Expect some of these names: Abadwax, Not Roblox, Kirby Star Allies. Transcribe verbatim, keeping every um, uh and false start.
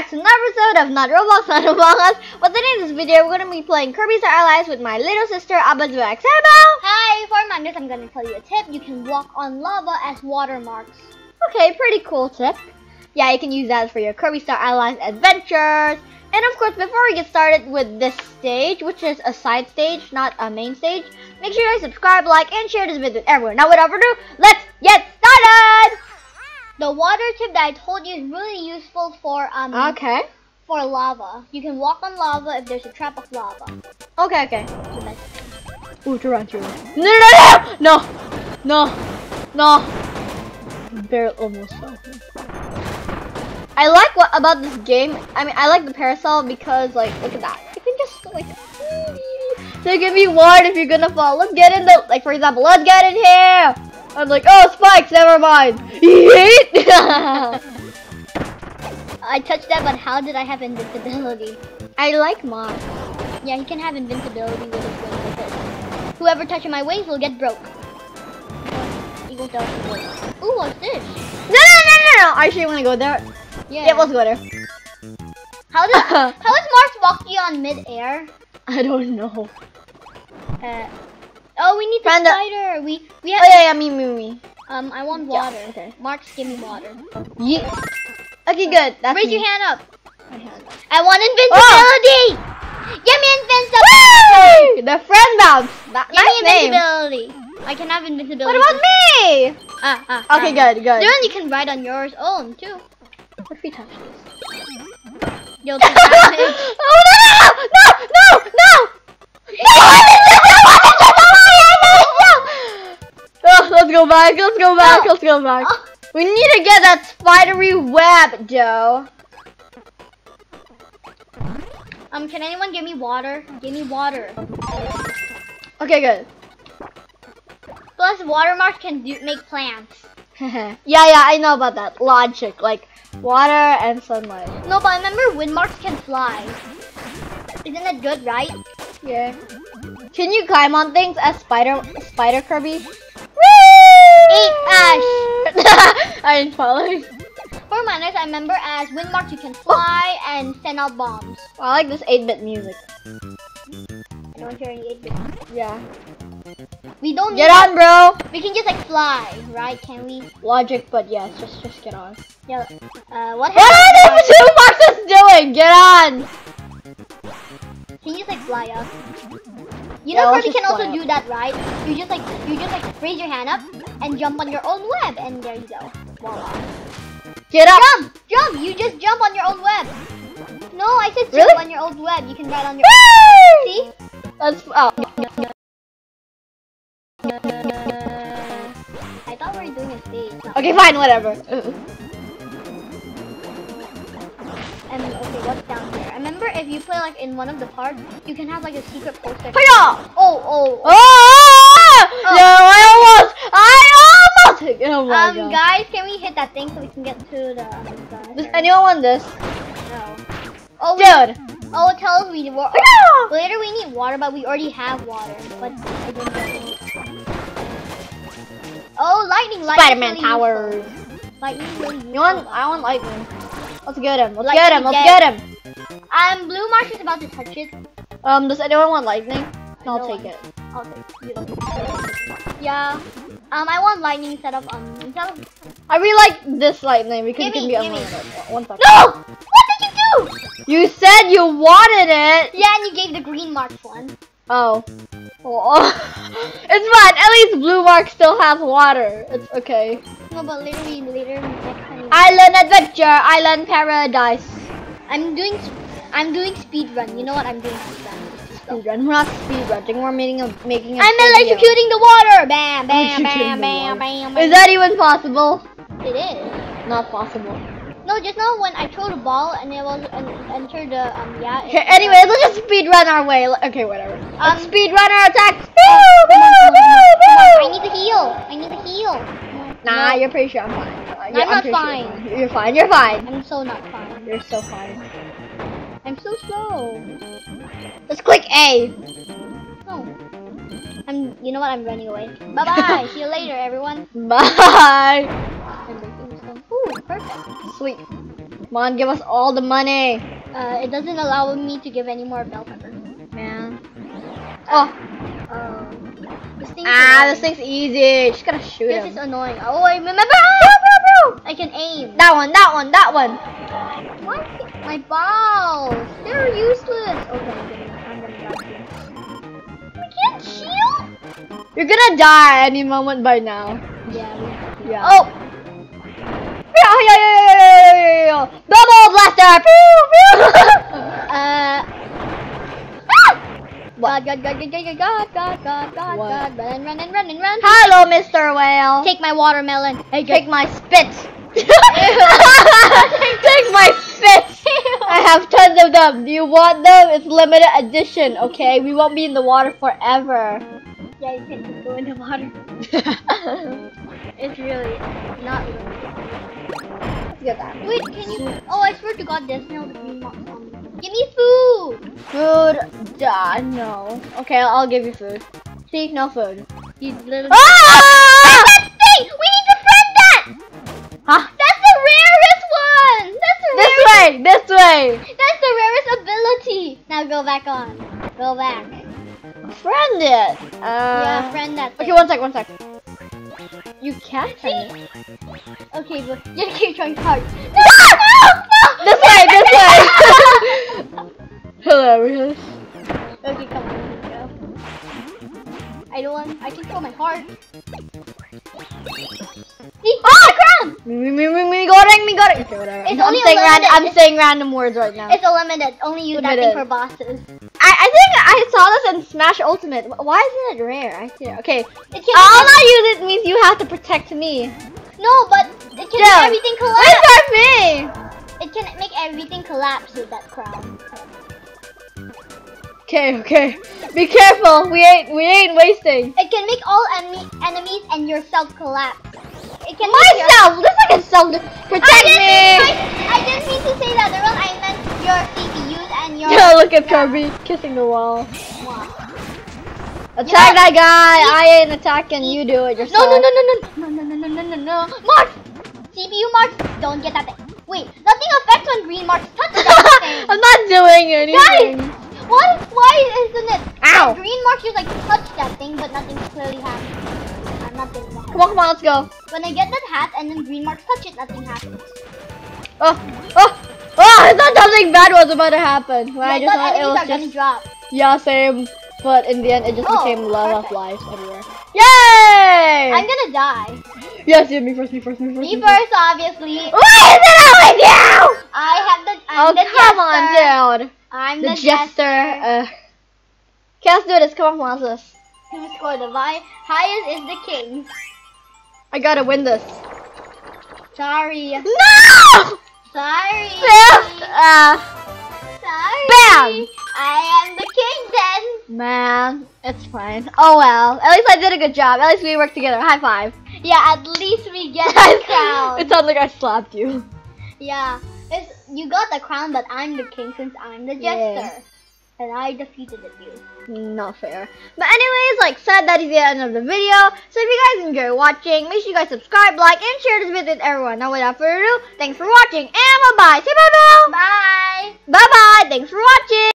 back to another episode of Not Roblox, Not Roblox. But today in this video, we're going to be playing Kirby Star Allies with my little sister, Abadwax. Hi, for reminders, I'm going to tell you a tip. You can walk on lava as watermarks. Okay, pretty cool tip. Yeah, you can use that for your Kirby Star Allies adventures. And of course, before we get started with this stage, which is a side stage, not a main stage, make sure to subscribe, like, and share this video with everyone. Now without further ado, let's get started! The water tip that I told you is really useful for um okay. for lava. You can walk on lava if there's a trap of lava. Okay, okay. So that's it. Ooh, to run, to run. No, no, no, no, no, no, no. Barely almost fell. I like what about this game. I mean, I like the parasol because like, look at that. You can just like, so you can be warned if you're gonna fall. Let's get in the like, for example, let's get in here. I'm like, oh, spikes, never mind. I touched that, but how did I have invincibility? I like mine. Yeah, he can have invincibility with his wings like this. Whoever touches my wings will get broke. Eagle down the board. Ooh, what's this? No, no, no, no, no. Actually, I want to go there. Yeah. Yeah, let's go there. How does how is Mars walking on mid-air? I don't know. Uh. Oh, we need the Brenda. Spider. We we have. Oh yeah, yeah, me, me, me. Um, I want water. Yeah, okay. Mark, give me water. Yeah. Okay, good. That's Raise me. your hand up. My hand. I want invincibility. Oh. Give me invincibility. Woo! The friend bounce. That, give nice me invincibility. Name. I can have invincibility. What about me? Ah, ah. Okay, right. good, good. Then you can ride on yours own too. What if we touch this? You'll do damage. Oh no! No! No! No! Let's go back, let's go back, oh. let's go back. Oh. We need to get that spidery web, Joe. Um, can anyone give me water? Give me water. Okay, good. Plus, watermarks can do make plants. yeah, yeah, I know about that. Logic, like water and sunlight. No, but remember windmarks can fly. Isn't that good, right? Yeah. Can you climb on things as spider, spider Kirby? Eat Ash! I didn't follow. For manners, I remember as Windmark you can fly oh. and send out bombs. Oh, I like this eight bit music. I don't hear any eight bit music. Yeah. We don't Get on, bro! We can just like fly, right? Can we? Logic, but yes, yeah, just just get on. Yeah, uh, what happened? What are those two boxes doing? Get on! Can you just like fly up? You know Kirby can also do that, right? You just like you just like raise your hand up and jump on your own web, and there you go. Voila. Get up! Jump! Jump! You just jump on your own web. No, I said jump on your own web. You can ride on your own web. See? Let's. Oh. I thought we were doing a stage. Okay, fine, whatever. And okay, what's down there? Remember, if you play like in one of the parts, you can have like a secret poster. Oh, oh, oh! Oh! No, I almost, I almost! Oh my um, God. Guys, can we hit that thing so we can get to the? Um, the Does anyone want this? No. Oh, dude. We, oh, tell us we. Were, oh, later we need water, but we already have water. But I don't know. Oh, lightning! lightning Spider-Man really powers. Useful. Lightning. Really you want? I want lightning. Let's get him. Let's lightning get him. Let's get, get him. Um, Blue Marsh is about to touch it. Um, does anyone want lightning? No, I'll take it. I'll take it. Yeah. Um, I want lightning instead of um. Instead of... I really like this lightning because give it can me, be unlimited. One second. No! What did you do? You said you wanted it. Yeah, and you gave the green mark one. Oh. Oh. It's fine. At least Blue Mark still has water. It's okay. No, but literally later. Island adventure, island paradise. I'm doing. I'm doing speedrun. You know what? I'm doing speedrun. Speedrun. We're not speedrunning. We're making a making a I'm video. electrocuting the water. Bam, bam, bam, bam, bam. Is that even possible? It is. Not possible. No, just now when I threw the ball and it was and entered the um yeah. Okay. Anyway, let's just speedrun our way. Okay, whatever. Um, speedrun our attacks. I need to heal. I need to heal. Nah, no. You're pretty sure I'm fine. No, yeah, I'm, I'm not fine. Sure you're fine. You're fine. I'm so not fine. You're so fine. I'm so slow. Let's click A. No. Oh. I'm. You know what? I'm running away. Bye bye. See you later, everyone. Bye. I'm making this one. Ooh, perfect. Sweet. Come on, give us all the money. Uh, it doesn't allow me to give any more bell pepper. Man. Oh. Um, this thing's ah, annoying. This thing's easy. Just gotta shoot him. This is annoing. Oh, I remember. I can aim. That one, that one, that one. What? My balls. They're useless. Okay, I'm gonna die. We can't shield? You're gonna die any moment by now. Yeah, we yeah. Oh! Yeah, yeah, yeah, yeah, yeah, yeah. Bubble blaster! uh. Ah! What? God, God, God, God, God, God, God, God, what? God, run, run, run, run, run. Hello, Mister Whale. Take my watermelon. Hey, take my spit. Take my spit. I have tons of them. Do you want them? It's limited edition, okay? We won't be in the water forever. Yeah, you can't just go in the water. It's really not limited. Get that. Wait, can you? Oh, I swear to God, there's no green box on me. Give me food. Food? Duh, no. Okay, I'll give you food. See, no food. You little. Ah! That's that thing. We need to friend that. Huh? That's the rarest one. That's the this rarest. This way. This way. That's the rarest ability. Now go back on. Go back. Friend it. Uh, yeah, friend that. Thing. Okay, one sec. One sec. You can't see? Okay, but you keep trying hard. No, no, no! This way, this way! Hilarious. Okay, come on, let's go. I don't want- I can throw my heart. See? Oh! The ground! Me, me, me, me, got it, me, got it! Okay, whatever. It's I'm, only saying random, I'm saying random words right now. It's unlimited. Only use that thing for bosses. I, I think I saw this in Smash Ultimate. Why isn't it rare? I see it. Okay. It can I'll not use it means you have to protect me. No, but it can yeah. make everything collapse. It's me! It can make everything collapse with that crown. Okay, okay. Be careful. We ain't we ain't wasting. It can make all enemy enemies and yourself collapse. It can myself. This is like a self protect I me. I, I didn't mean to say that. The real I meant your C P Us and your. Yeah, look at Kirby yeah. kissing the wall. Wow. Attack that guy! Eat. I ain't attacking. Eat. You do it yourself. No, no, no, no, no, no, no, no, no, no, no. March! C P U march. Don't get that thing. Wait, nothing affects on green march. Touch that thing. I'm not doing anything. Guys, what? Why isn't it? Ow! The green march is like touch that thing, but nothing's clearly happening. I'm not doing that. Come on, come on, let's go. When I get that hat and then green march touch it, nothing happens. Oh, oh, oh! I thought something bad was about to happen. Well, yeah, I just thought it was just. Drop. Yeah, same. But in the end, it just oh, became lava flies everywhere. Yay! I'm gonna die. Yes, yeah, me first, me first, me first. Me, me first, first, obviously. What is it up with you? I have the. I'm oh, the come jester. On, dude. I'm the, the jester. Uh, let's do this. Come on, Lazarus. Who scored the high? Highest is the king. I gotta win this. Sorry. No! Sorry. Fifth, uh, Sorry. Bam! I am the king then. Man, it's fine. Oh well. At least I did a good job. At least we worked together. High five. Yeah, at least we get the crown. It sounds like I slapped you. Yeah. It's, you got the crown, but I'm the king since I'm the jester. Yeah. And I defeated you. Not fair. But anyways, like said, that is the end of the video. So if you guys enjoy watching, make sure you guys subscribe, like, and share this video with everyone. Now without further ado, thanks for watching and bye-bye. Say bye-bye. Bye. Bye-bye. Thanks for watching.